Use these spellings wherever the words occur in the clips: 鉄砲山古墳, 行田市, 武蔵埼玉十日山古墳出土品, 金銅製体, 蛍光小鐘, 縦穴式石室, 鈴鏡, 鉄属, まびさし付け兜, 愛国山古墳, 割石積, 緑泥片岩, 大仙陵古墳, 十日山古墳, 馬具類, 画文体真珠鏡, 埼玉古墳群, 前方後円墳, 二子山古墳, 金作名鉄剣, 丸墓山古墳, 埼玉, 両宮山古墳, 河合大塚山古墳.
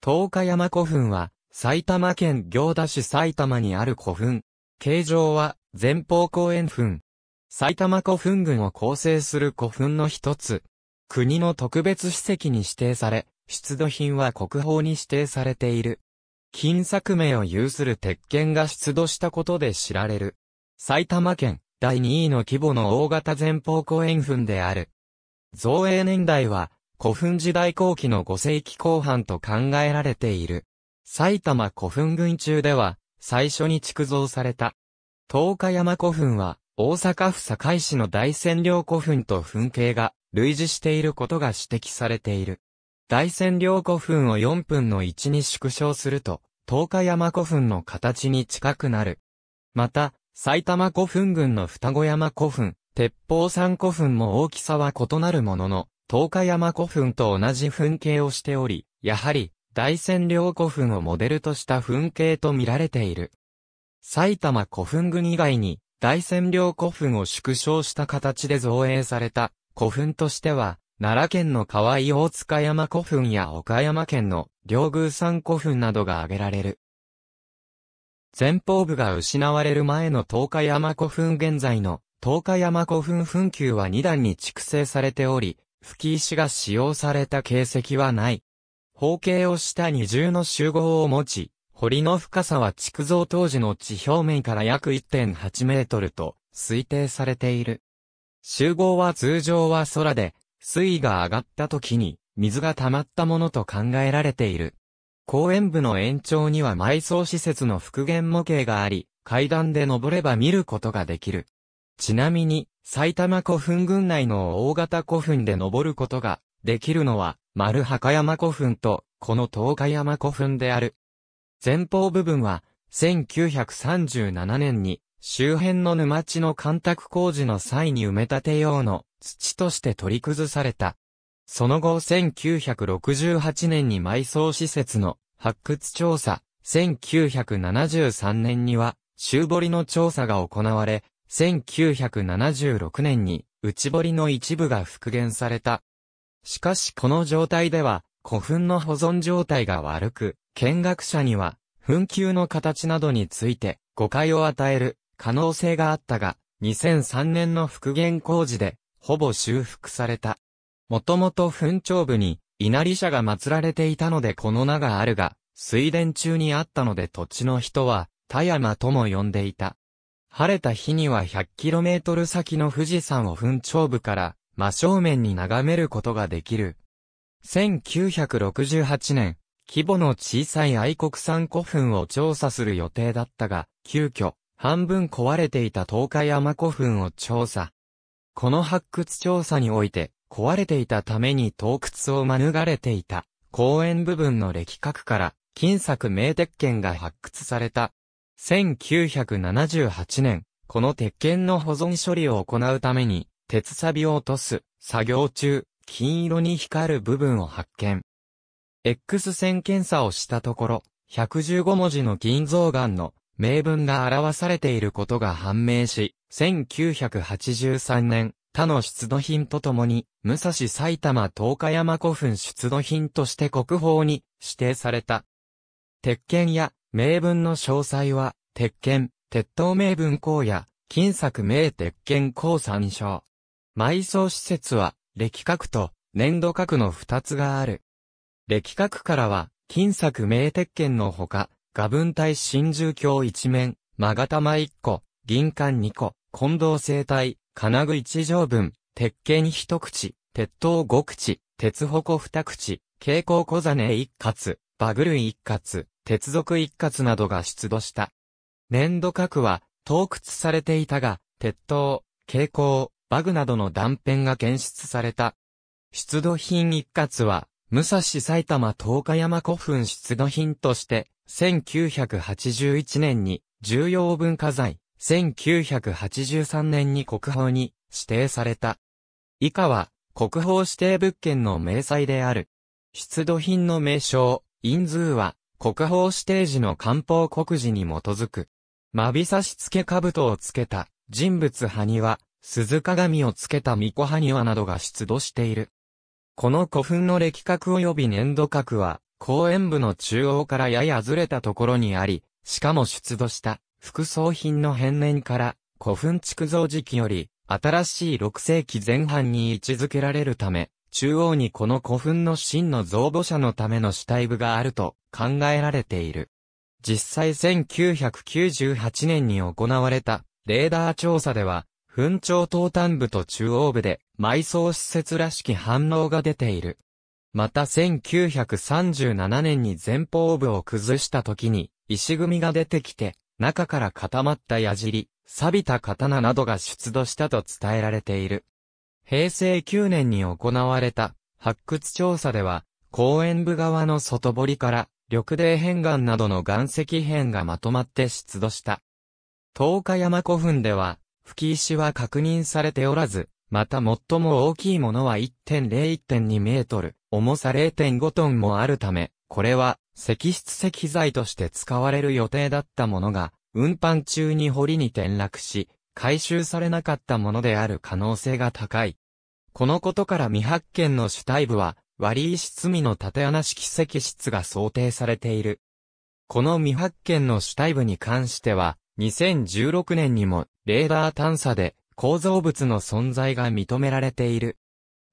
十日山古墳は、埼玉県行田市埼玉にある古墳。形状は、前方後円墳。埼玉古墳群を構成する古墳の一つ。国の特別史跡に指定され、出土品は国宝に指定されている。金作名を有する鉄剣が出土したことで知られる。埼玉県第2位の規模の大型前方後円墳である。造営年代は、古墳時代後期の5世紀後半と考えられている。埼玉古墳群中では、最初に築造された。十日山古墳は、大阪府堺市の大仙陵古墳と墳形が類似していることが指摘されている。大仙陵古墳を4分の1に縮小すると、十日山古墳の形に近くなる。また、埼玉古墳群の二子山古墳、鉄砲山古墳も大きさは異なるものの、十日山古墳と同じ墳形をしており、やはり大仙陵古墳をモデルとした墳形と見られている。埼玉古墳群以外に大仙陵古墳を縮小した形で造営された古墳としては、奈良県の河合大塚山古墳や岡山県の両宮山古墳などが挙げられる。前方部が失われる前の十日山古墳現在の十日山古墳墳丘は2段に築成されており、吹石が使用された形跡はない。方形をした二重の集合を持ち、堀の深さは築造当時の地表面から約 1.8 メートルと推定されている。集合は通常は空で、水位が上がった時に水が溜まったものと考えられている。後円部の延長には埋葬施設の復元模型があり、階段で登れば見ることができる。ちなみに、埼玉古墳群内の大型古墳で登ることができるのは、丸墓山古墳と、この十日山古墳である。前方部分は、1937年に、周辺の沼地の干拓工事の際に埋め立て用の土として取り崩された。その後1968年に埋葬施設の発掘調査、1973年には、周堀の調査が行われ、1976年に内堀の一部が復元された。しかしこの状態では古墳の保存状態が悪く、見学者には墳丘の形などについて誤解を与える可能性があったが、2003年の復元工事でほぼ修復された。もともと墳頂部に稲荷社が祀られていたのでこの名があるが、水田中にあったので土地の人は田山とも呼んでいた。晴れた日には 100km 先の富士山を墳頂部から真正面に眺めることができる。1968年、規模の小さい愛国山古墳を調査する予定だったが、急遽、半分壊れていた十日山古墳を調査。この発掘調査において、壊れていたために盗掘を免れていた、後円部分の歴角から、金作名鉄剣が発掘された。1978年、この鉄剣の保存処理を行うために、鉄錆を落とす作業中、金色に光る部分を発見。X 線検査をしたところ、115文字の金象眼の銘文が表されていることが判明し、1983年、他の出土品とともに、武蔵埼玉十日山古墳出土品として国宝に指定された。鉄剣や、銘文の詳細は、鉄剣、鉄塔銘文項や、金作名鉄剣項参照。埋葬施設は、歴角と粘土角の二つがある。歴角からは、金作名鉄剣のほか、画文体真珠鏡一面、勾玉一個、銀冠二個、金銅製体、金具一畳分、鉄剣一口、鉄塔五口、鉄矛二口、蛍光小鐘一括、馬具類一括。鉄属一括などが出土した。粘土角は、盗掘されていたが、鉄塔、蛍光、馬具などの断片が検出された。出土品一括は、武蔵埼玉十日山古墳出土品として、1981年に重要文化財、1983年に国宝に指定された。以下は、国宝指定物件の明細である。出土品の名称、印数は、国宝指定時の官報告示に基づく。まびさし付け兜をつけた人物埴輪、鈴鏡をつけた巫女埴輪などが出土している。この古墳の歴角及び粘土角は、公園部の中央からややずれたところにあり、しかも出土した副葬品の片面から古墳築造時期より新しい6世紀前半に位置づけられるため、中央にこの古墳の真の造墓者のための死体部があると考えられている。実際1998年に行われたレーダー調査では、墳頂東端部と中央部で埋葬施設らしき反応が出ている。また1937年に前方部を崩した時に石組みが出てきて、中から固まった矢尻、錆びた刀などが出土したと伝えられている。平成9年に行われた発掘調査では、公園部側の外堀から緑泥片岩などの岩石片がまとまって出土した。十日山古墳では、吹石は確認されておらず、また最も大きいものは 1.0〜1.2 メートル、重さ 0.5 トンもあるため、これは石質石材として使われる予定だったものが、運搬中に堀に転落し、回収されなかったものである可能性が高い。このことから未発見の主体部は、割石積の縦穴式石室が想定されている。この未発見の主体部に関しては、2016年にもレーダー探査で構造物の存在が認められている。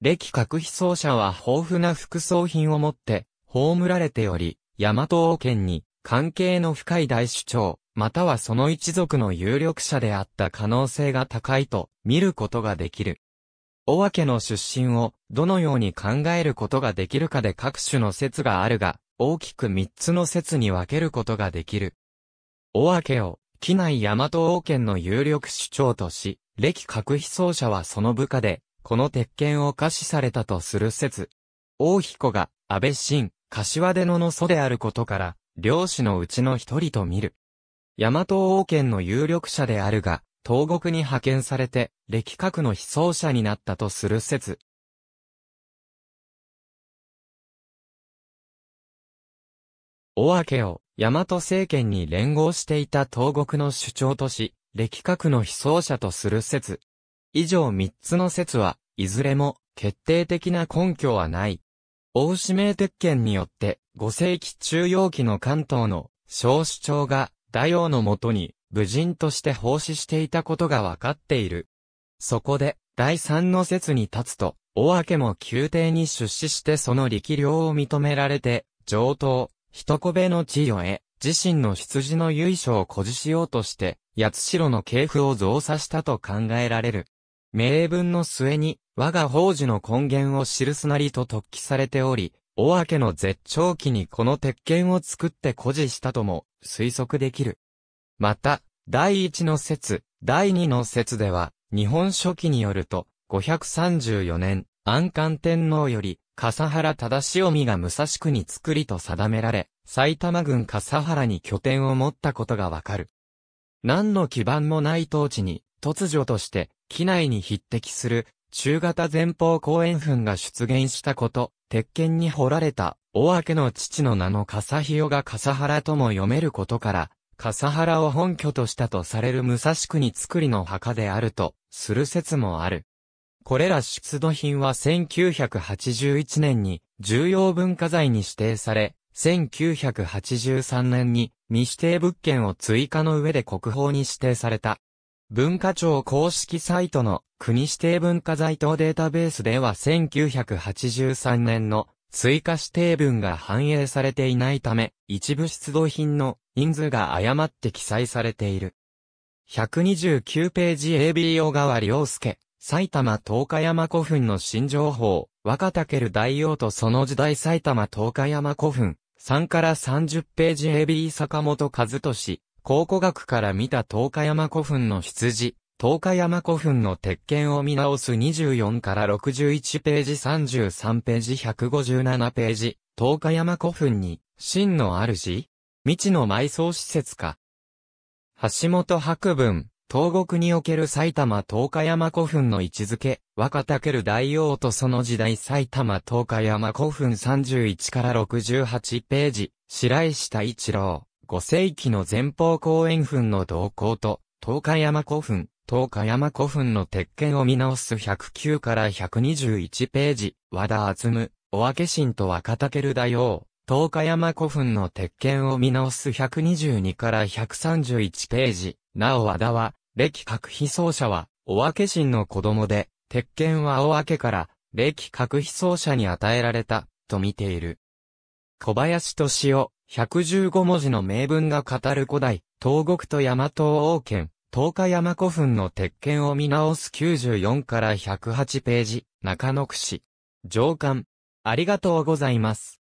歴各被葬者は豊富な副葬品を持って葬られており、大和王権に関係の深い大首長、またはその一族の有力者であった可能性が高いと見ることができる。尾鷲の出身をどのように考えることができるかで各種の説があるが、大きく3つの説に分けることができる。尾鷲を畿内大和王権の有力首長とし、歴各被葬者はその部下で、この鉄剣を下賜されたとする説。大彦が安倍晋、柏手野の祖であることから、領主のうちの一人と見る。大和王権の有力者であるが、東国に派遣されて、歴各の被葬者になったとする説。尾鷲を大和政権に連合していた東国の首長とし、歴各の被葬者とする説。以上3つの説は、いずれも決定的な根拠はない。王氏銘鉄剣によって、5世紀中央期の関東の小首長が大王のもとに武人として奉仕していたことがわかっている。そこで、第3の説に立つと、尾鷲も宮廷に出仕してその力量を認められて、上党。一戸の地位を得、自身の出自の由緒を誇示しようとして、八代の系譜を増査したと考えられる。銘文の末に、我が法事の根源を記すなりと特記されており、尾鷲の絶頂期にこの鉄剣を作って誇示したとも推測できる。また、第1の説、第2の説では、日本書紀によると、534年、安寛天皇より、笠原忠臣が武蔵国造りと定められ、埼玉郡笠原に拠点を持ったことがわかる。何の基盤もない当地に、突如として、畿内に匹敵する、中型前方後円墳が出現したこと、鉄剣に彫られた、尾鷲の父の名の笠清が笠原とも読めることから、笠原を本拠としたとされる武蔵国造りの墓であると、する説もある。これら出土品は1981年に重要文化財に指定され、1983年に未指定物件を追加の上で国宝に指定された。文化庁公式サイトの国指定文化財等データベースでは1983年の追加指定分が反映されていないため、一部出土品の人数が誤って記載されている。129ページ AB 小川良介。埼玉十日山古墳の新情報、若竹る大王とその時代埼玉十日山古墳、3から30ページ AB 坂本和俊、考古学から見た十日山古墳の出自、十日山古墳の鉄剣を見直す24から61ページ33ページ157ページ、十日山古墳に、真の主？未知の埋葬施設か。橋本博文。東国における埼玉十日山古墳の位置づけ、若竹る大王とその時代埼玉十日山古墳31から68ページ、白石太一郎、5世紀の前方後円墳の動向と、十日山古墳、十日山古墳の鉄剣を見直す109から121ページ、和田敦、尾鷲信と若竹る大王、東華山古墳の鉄剣を見直す122から131ページ。なお和田は、歴覚秘奏者は、尾分臣の子供で、鉄剣は尾分から、歴覚秘奏者に与えられた、と見ている。小林敏夫、115文字の名文が語る古代、東国と大和王権、東華山古墳の鉄剣を見直す94から108ページ、中野区市。上巻。ありがとうございます。